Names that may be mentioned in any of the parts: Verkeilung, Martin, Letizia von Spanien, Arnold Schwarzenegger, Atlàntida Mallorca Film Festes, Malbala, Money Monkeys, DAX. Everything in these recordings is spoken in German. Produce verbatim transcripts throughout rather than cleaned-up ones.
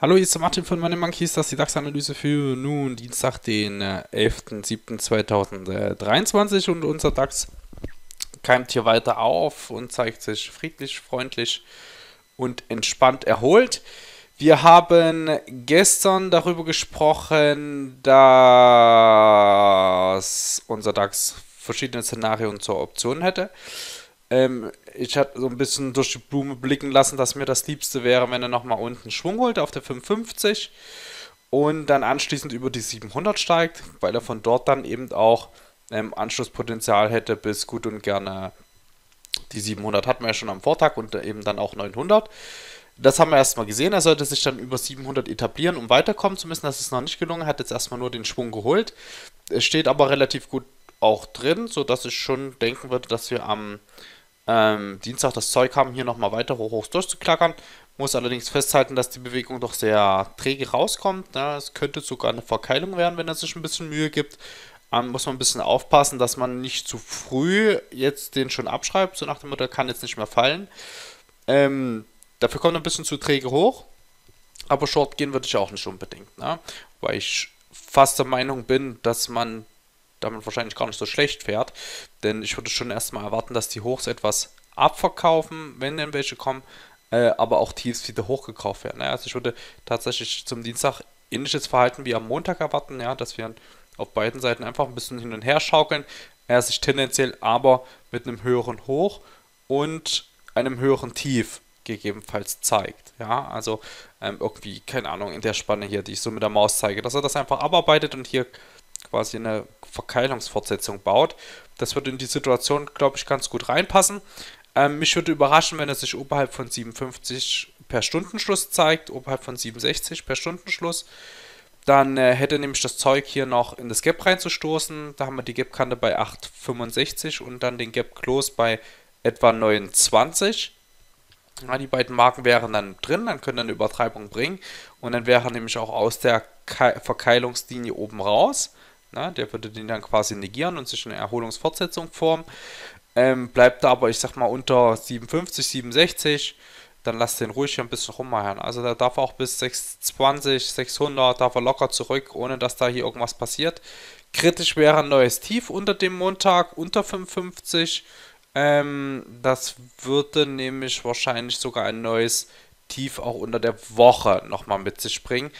Hallo, hier ist der Martin von Money Monkeys, das ist die DAX-Analyse für nun Dienstag, den elften siebten zweitausenddreiundzwanzig und unser DAX keimt hier weiter auf und zeigt sich friedlich, freundlich und entspannt erholt. Wir haben gestern darüber gesprochen, dass unser DAX verschiedene Szenarien zur Option hätte. Ich hatte so ein bisschen durch die Blume blicken lassen, dass mir das Liebste wäre, wenn er nochmal unten Schwung holt auf der fünfhundertfünfzig und dann anschließend über die siebenhundert steigt, weil er von dort dann eben auch ähm, Anschlusspotenzial hätte bis gut und gerne die siebenhundert hatten wir ja schon am Vortag und eben dann auch neunhundert. Das haben wir erstmal gesehen, er sollte sich dann über siebenhundert etablieren, um weiterkommen zu müssen. Das ist noch nicht gelungen, hat jetzt erstmal nur den Schwung geholt. Es steht aber relativ gut auch drin, sodass ich schon denken würde, dass wir am Ähm, Dienstag das Zeug haben, hier nochmal weiter hoch hoch durchzuklackern. Muss allerdings festhalten, dass die Bewegung doch sehr träge rauskommt. Ne? Es könnte sogar eine Verkeilung werden, wenn er sich ein bisschen Mühe gibt. Ähm, muss man ein bisschen aufpassen, dass man nicht zu früh jetzt den schon abschreibt. So nach dem Motto, kann jetzt nicht mehr fallen. Ähm, dafür kommt er ein bisschen zu träge hoch. Aber Short gehen würde ich auch nicht unbedingt. Ne? Weil ich fast der Meinung bin, dass man damit wahrscheinlich gar nicht so schlecht fährt, denn ich würde schon erstmal erwarten, dass die Hochs etwas abverkaufen, wenn denn welche kommen, äh, aber auch Tiefs wieder hochgekauft werden. Ja, also ich würde tatsächlich zum Dienstag ähnliches Verhalten wie am Montag erwarten, ja, dass wir auf beiden Seiten einfach ein bisschen hin und her schaukeln, er sich tendenziell aber mit einem höheren Hoch und einem höheren Tief gegebenenfalls zeigt. Ja, also ähm, irgendwie, keine Ahnung, in der Spanne hier, die ich so mit der Maus zeige, dass er das einfach abarbeitet und hier quasi eine Verkeilungsfortsetzung baut. Das würde in die Situation, glaube ich, ganz gut reinpassen. Ähm, mich würde überraschen, wenn er sich oberhalb von siebenundfünfzig per Stundenschluss zeigt, oberhalb von siebenundsechzig per Stundenschluss. Dann äh, hätte nämlich das Zeug hier noch in das Gap reinzustoßen. Da haben wir die Gap-Kante bei acht Komma fünfundsechzig und dann den Gap-Close bei etwa neunundzwanzig. Ja, die beiden Marken wären dann drin, dann können wir eine Übertreibung bringen. Und dann wäre er nämlich auch aus der Ke- Verkeilungslinie oben raus. Na, der würde den dann quasi negieren und sich eine Erholungsfortsetzung formen. Ähm, bleibt da aber, ich sag mal, unter siebenundfünfzig, siebenundsechzig, dann lasst den ruhig hier ein bisschen rummeiern. Also da darf er auch bis sechshundertzwanzig, sechshundert, darf er locker zurück, ohne dass da hier irgendwas passiert. Kritisch wäre ein neues Tief unter dem Montag, unter fünfundfünfzig. Ähm, das würde nämlich wahrscheinlich sogar ein neues Tief auch unter der Woche nochmal mit sich bringen.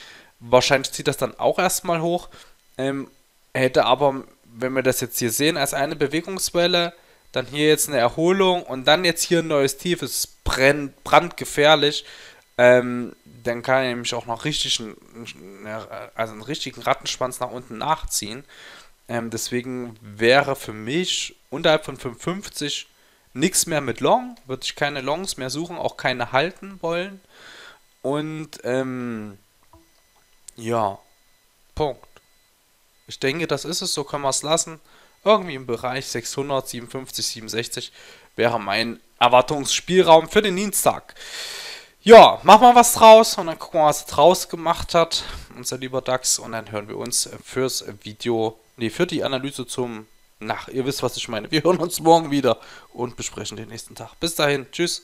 Wahrscheinlich zieht das dann auch erstmal hoch. Ähm, Hätte aber, wenn wir das jetzt hier sehen, als eine Bewegungswelle, dann hier jetzt eine Erholung und dann jetzt hier ein neues Tief, ist brennt, brandgefährlich, ähm, dann kann er nämlich auch noch richtig einen, also einen richtigen Rattenschwanz nach unten nachziehen. Ähm, deswegen wäre für mich unterhalb von fünfhundertfünfzig nichts mehr mit Long, würde ich keine Longs mehr suchen, auch keine halten wollen. Und ähm, ja, Punkt. Ich denke, das ist es, so können wir es lassen. Irgendwie im Bereich sechshundert, siebenundfünfzig, siebenundsechzig wäre mein Erwartungsspielraum für den Dienstag. Ja, machen wir was draus und dann gucken wir, was draus gemacht hat, unser lieber DAX. Und dann hören wir uns fürs Video, nee, für die Analyse zum, na, ihr wisst, was ich meine. Wir hören uns morgen wieder und besprechen den nächsten Tag. Bis dahin, tschüss.